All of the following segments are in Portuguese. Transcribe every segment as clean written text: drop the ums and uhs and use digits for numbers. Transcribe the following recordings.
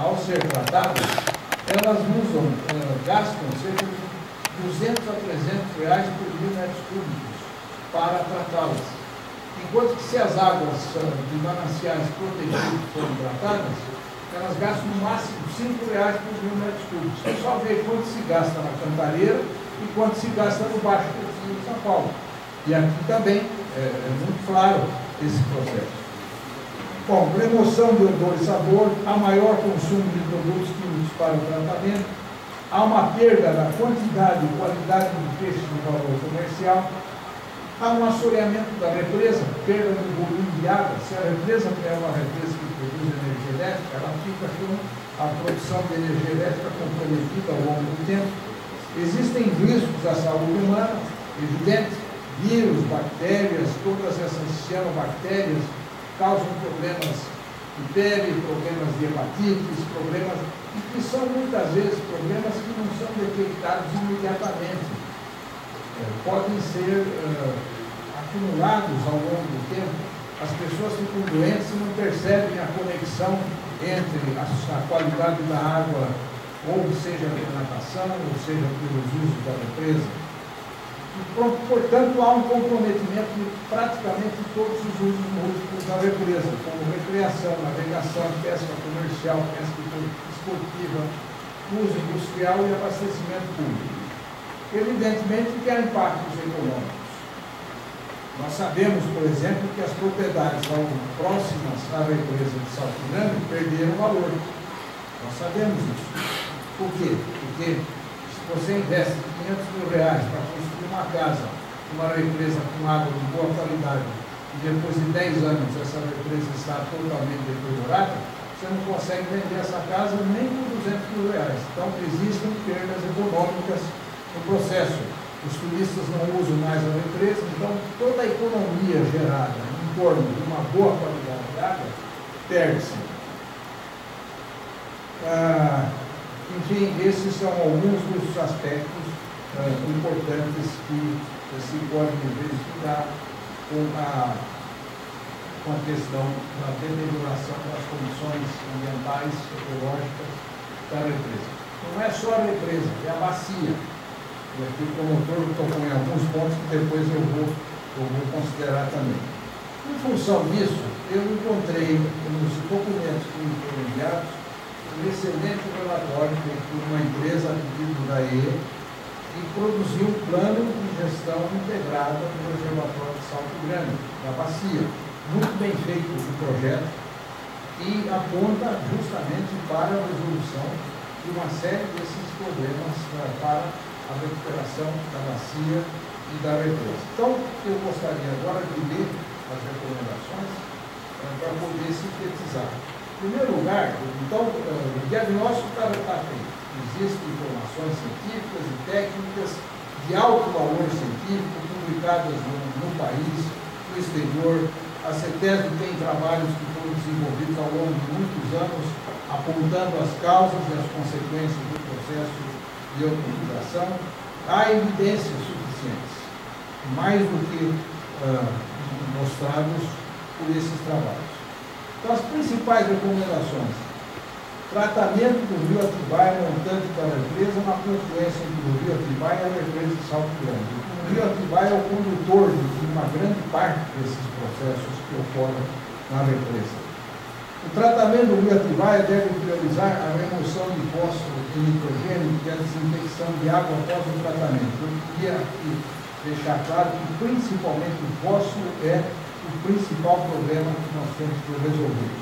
ao ser tratadas, elas usam, gastam cerca de 200 a 300 reais por mil metros cúbicos para tratá-las. Enquanto que se as águas de mananciais protegidos forem tratadas, elas gastam no máximo 5 reais por mil metros cúbicos. É só ver quanto se gasta na Cantareira e quanto se gasta no Baixo do Fundo de São Paulo. E aqui também é muito claro esse processo. Bom, remoção de odor e sabor, há maior consumo de produtos químicos para o tratamento, há uma perda da quantidade e qualidade do peixe no valor comercial, há um assoreamento da represa, perda do volume de água. Se a represa é uma represa que produz energia elétrica, ela fica com a produção de energia elétrica comprometida ao longo do tempo. Existem riscos à saúde humana, evidentes, vírus, bactérias, todas essas cianobactérias, causam problemas de pele, problemas de hepatites, problemas que são muitas vezes problemas que não são detectados imediatamente. Podem ser acumulados ao longo do tempo. As pessoas ficam doentes e não percebem a conexão entre a qualidade da água, ou seja pela natação, ou seja pelos usos da represa. Portanto, há um comprometimento de praticamente todos os usos múltiplos da represa, como recreação, navegação, pesca comercial, pesca esportiva, uso industrial e abastecimento público. Evidentemente que há impactos econômicos. Nós sabemos, por exemplo, que as propriedades próximas à represa de Salto Grande perderam valor. Nós sabemos isso. Por quê? Porque se você investe 500 mil reais para construir uma casa, uma represa com água de boa qualidade, e depois de 10 anos essa represa está totalmente deteriorada, você não consegue vender essa casa nem por 200 mil reais. Então, existem perdas econômicas no processo. Os turistas não usam mais a represa, então toda a economia gerada em torno de uma boa qualidade de água perde-se. Enfim, esses são alguns dos aspectos importantes que se podem verificar com a questão da deterioração das condições ambientais, ecológicas da represa. Não é só a represa, é a bacia. E aqui o promotor tocou em alguns pontos que depois eu vou considerar também. Em função disso, eu encontrei nos documentos que me foram enviados um excelente relatório feito por uma empresa a pedido da EE, e produziu um plano de gestão integrada do reservatório de Salto Grande, da bacia. Muito bem feito o projeto e aponta justamente para a resolução de uma série desses problemas para a recuperação da bacia e da represa. Então, eu gostaria agora de ler as recomendações para poder sintetizar. Em primeiro lugar, então, o diagnóstico está feito. Existem informações científicas e técnicas de alto valor científico publicadas no país, no exterior. A CETESB tem trabalhos que foram desenvolvidos ao longo de muitos anos, apontando as causas e as consequências do processo de eutrofização. Há evidências suficientes, mais do que mostrados por esses trabalhos. Então, as principais recomendações: tratamento do Rio Atibaia montante da represa na confluência entre o Rio Atibaia e a represa de Salto Grande. O Rio Atibaia é o condutor de uma grande parte desses processos que ocorrem na represa. O tratamento do Rio Atibaia deve priorizar a remoção de fósforo e nitrogênio e a desinfecção de água após o tratamento. Eu queria aqui deixar claro que principalmente o fósforo é o principal problema que nós temos que resolver.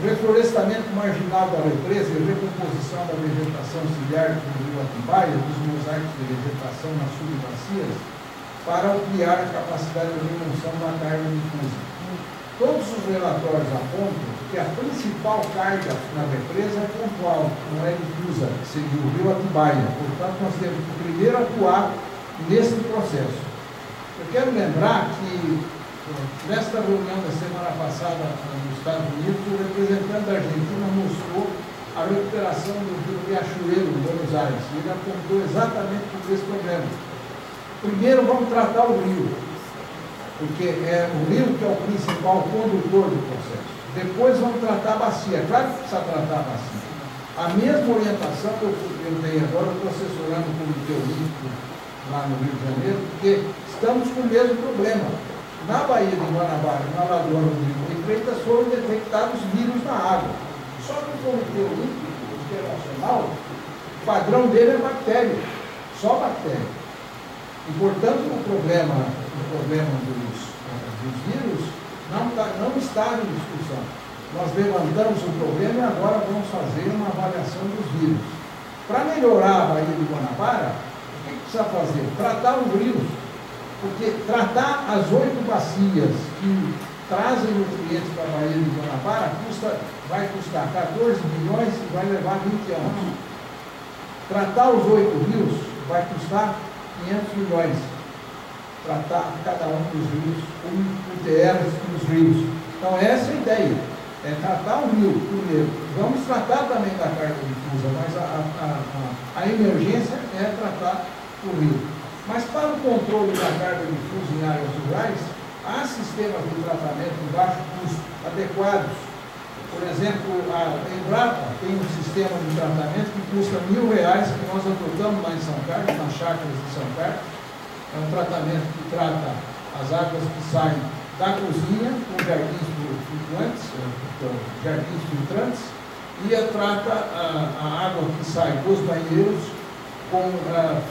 Reflorestamento marginal da represa e recomposição da vegetação ciliar do Rio Atibaia, dos mosaicos de vegetação nas subbacias, para ampliar a capacidade de remoção da carga difusa. Todos os relatórios apontam que a principal carga na represa é pontual, não é difusa, que seria o Rio Atibaia. Portanto, nós temos que primeiro atuar nesse processo. Eu quero lembrar que nesta reunião da semana passada nos Estados Unidos, o representante da Argentina mostrou a recuperação do Rio Riachuelo, em Buenos Aires. Ele apontou exatamente por esse problema. Primeiro, vamos tratar o rio, porque é o rio que é o principal condutor do processo. Depois vamos tratar a bacia. Claro que precisa tratar a bacia. A mesma orientação que eu dei agora, eu estou assessorando o Comitê Olímpico lá no Rio de Janeiro, porque estamos com o mesmo problema. Na Baía de Guanabara, na Lagoa do Rio de Freitas, foram detectados vírus na água. Só que o Comitê Olímpico Internacional, o padrão dele é bactéria, só bactéria. E, portanto, o problema dos vírus não está em discussão. Nós levantamos o problema e agora vamos fazer uma avaliação dos vírus. Para melhorar a Baía de Guanabara, o que precisa fazer? Tratar os rios. Porque tratar as 8 bacias que trazem nutrientes para a Baía de Guanabara vai custar 14 milhões e vai levar 20 anos. Tratar os 8 rios vai custar 500 milhões. Tratar cada um dos rios, um TR dos rios. Então, essa é a ideia, é tratar o rio primeiro. Vamos tratar também da carga difusa, mas a emergência é tratar o rio. Mas para o controle da carga difusa em áreas rurais, há sistemas de tratamento de baixo custo, adequados. Por exemplo, a Embrapa tem um sistema de tratamento que custa R$1.000, que nós adotamos lá em São Carlos, nas chácaras de São Carlos. É um tratamento que trata as águas que saem da cozinha, com jardins filtrantes, e trata a água que sai dos banheiros com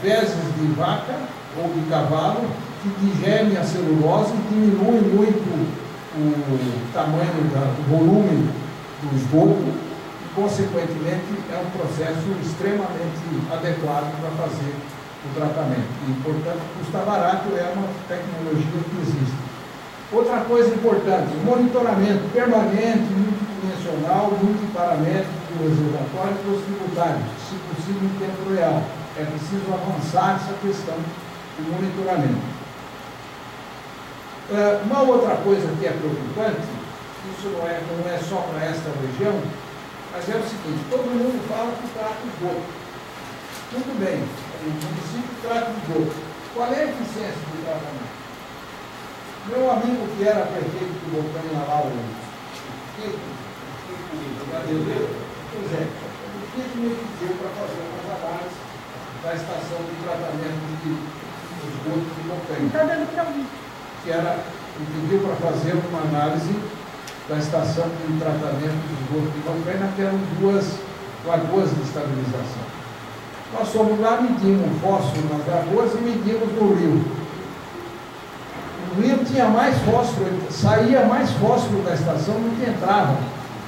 fezes de vaca ou de cavalo, que digerem a celulose e diminuem muito o tamanho, o volume do esgoto, e, consequentemente, é um processo extremamente adequado para fazer o tratamento. E, portanto, custa barato, é uma tecnologia que existe. Outra coisa importante, monitoramento permanente, multidimensional, multiparamétrico do reservatório e dos tributários, se possível em tempo real. É preciso avançar essa questão do monitoramento. Uma outra coisa que é preocupante, isso não é só para esta região, mas é o seguinte, todo mundo fala que trata o esgoto. Tudo bem, o município trata o esgoto. Qual é a eficiência do tratamento? Meu amigo que era prefeito do Montanha lá, o Fico me pediu para fazer umas análises da estação de tratamento de esgoto de Montanha. Está dando para mim. Me pediu para fazer uma análise da estação de tratamento de esgoto de Montanha, que eram 2 lagoas de estabilização. Nós fomos lá, medimos o fósforo nas lagoas e medimos no rio. O rio tinha mais fósforo, saía mais fósforo da estação do que entrava,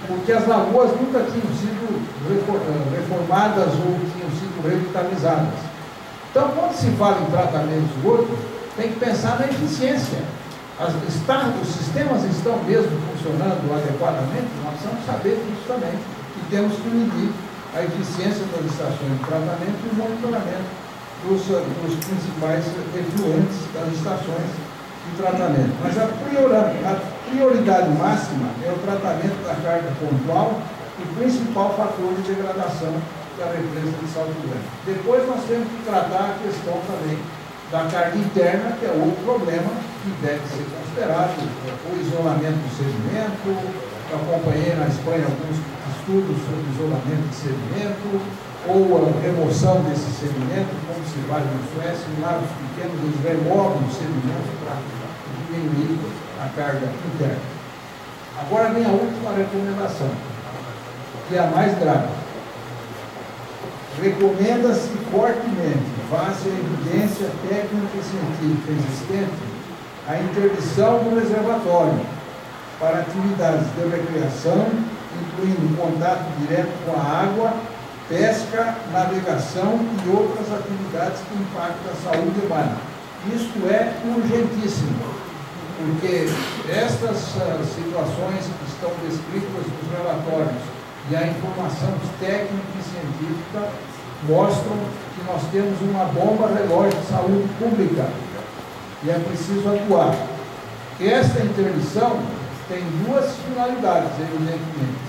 porque as lagoas nunca tinham sido reformadas ou tinham sido revitalizadas. Então, quando se fala em tratamento de esgoto, tem que pensar na eficiência. Os sistemas estão mesmo funcionando adequadamente? Nós precisamos saber disso também, e temos que medir a eficiência das estações de tratamento e o monitoramento dos principais efluentes das estações de tratamento. Mas a prioridade máxima é o tratamento da carga pontual e principal fator de degradação da represa de Salto Grande. Depois nós temos que tratar a questão também da carga interna, que é outro problema que deve ser considerado, o isolamento do sedimento. Eu acompanhei na Espanha alguns estudos sobre isolamento de sedimento ou a remoção desse sedimento, como se faz na Suécia, em lagos pequenos, eles removem o sedimento para diminuir a carga interna. Agora, minha última recomendação, que é a mais grave. Recomenda-se fortemente, face à evidência técnica e científica existente, a interdição do reservatório para atividades de recreação, incluindo contato direto com a água, pesca, navegação e outras atividades que impactam a saúde humana. Isto é urgentíssimo, porque estas situações que estão descritas nos relatórios e a informação técnica e científica mostram que nós temos uma bomba relógio de saúde pública e é preciso atuar. Esta interdição tem 2 finalidades, evidentemente.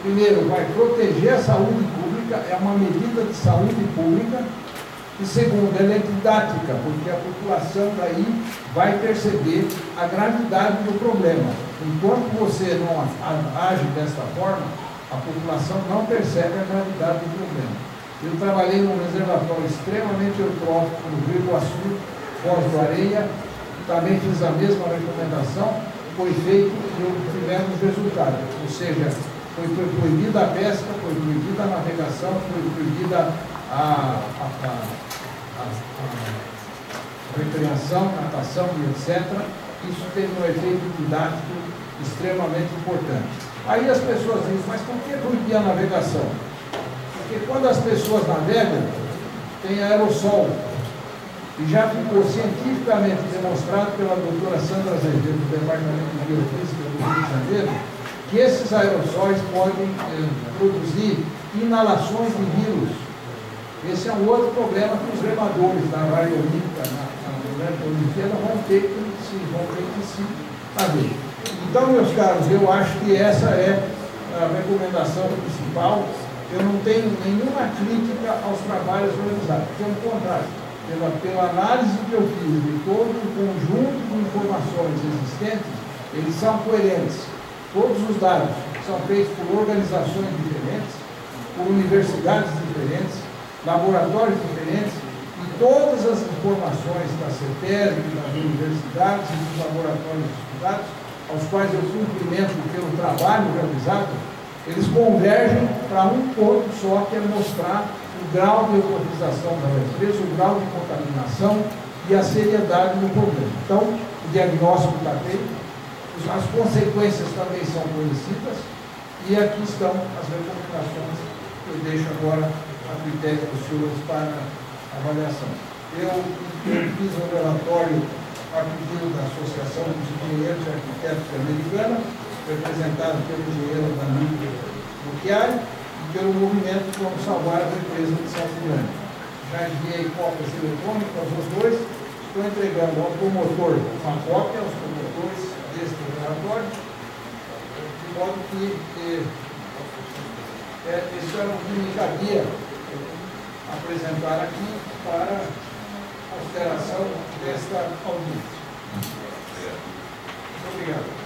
Primeiro, vai proteger a saúde pública, é uma medida de saúde pública, E segundo, ela é didática, porque a população daí vai perceber a gravidade do problema. Enquanto você não age dessa forma, a população não percebe a gravidade do problema. Eu trabalhei num reservatório extremamente eutrófico no Rio do Açu, Foz do Areia, também fiz a mesma recomendação, foi feito e tivemos resultados. Ou seja, foi proibida a pesca, foi proibida a navegação, foi proibida a recreação, natação e etc. Isso tem um efeito didático extremamente importante. Aí as pessoas dizem, mas por que proibir a navegação? Porque quando as pessoas navegam, tem aerossol. E já ficou cientificamente demonstrado pela doutora Sandra Zegelo, do Departamento de Biofísica do Rio de Janeiro, que esses aerossóis podem produzir inalações de vírus. Esse é um outro problema que os remadores da Rádio Olímpica, na Olimpíada, vão ter que se fazer. Então, meus caros, eu acho que essa é a recomendação principal. Eu não tenho nenhuma crítica aos trabalhos realizados, pelo contrário, pela análise que eu fiz de todo o conjunto de informações existentes, eles são coerentes. Todos os dados são feitos por organizações diferentes, por universidades diferentes, laboratórios diferentes, e todas as informações da CETESB, das universidades e dos laboratórios estudados, aos quais eu cumprimento pelo trabalho realizado, eles convergem para um ponto só, que é mostrar o grau de eutrofização da represa, o grau de contaminação e a seriedade do problema. Então, o diagnóstico está feito, as consequências também são conhecidas, e aqui estão as recomendações que eu deixo agora a critério dos senhores para avaliação. Eu fiz um relatório a pedido da Associação dos Engenheiros e Arquitetos Americana, representado pelo engenheiro da Mídia Bocaiúva e pelo movimento Vamos Salvar a Represa de Salto Grande. Já enviei cópias eletrônicas aos dois, estou entregando ao promotor uma cópia, aos promotores deste relatório, de modo que isso era o que me cabia apresentar aqui para consideração desta audiência. Muito obrigado.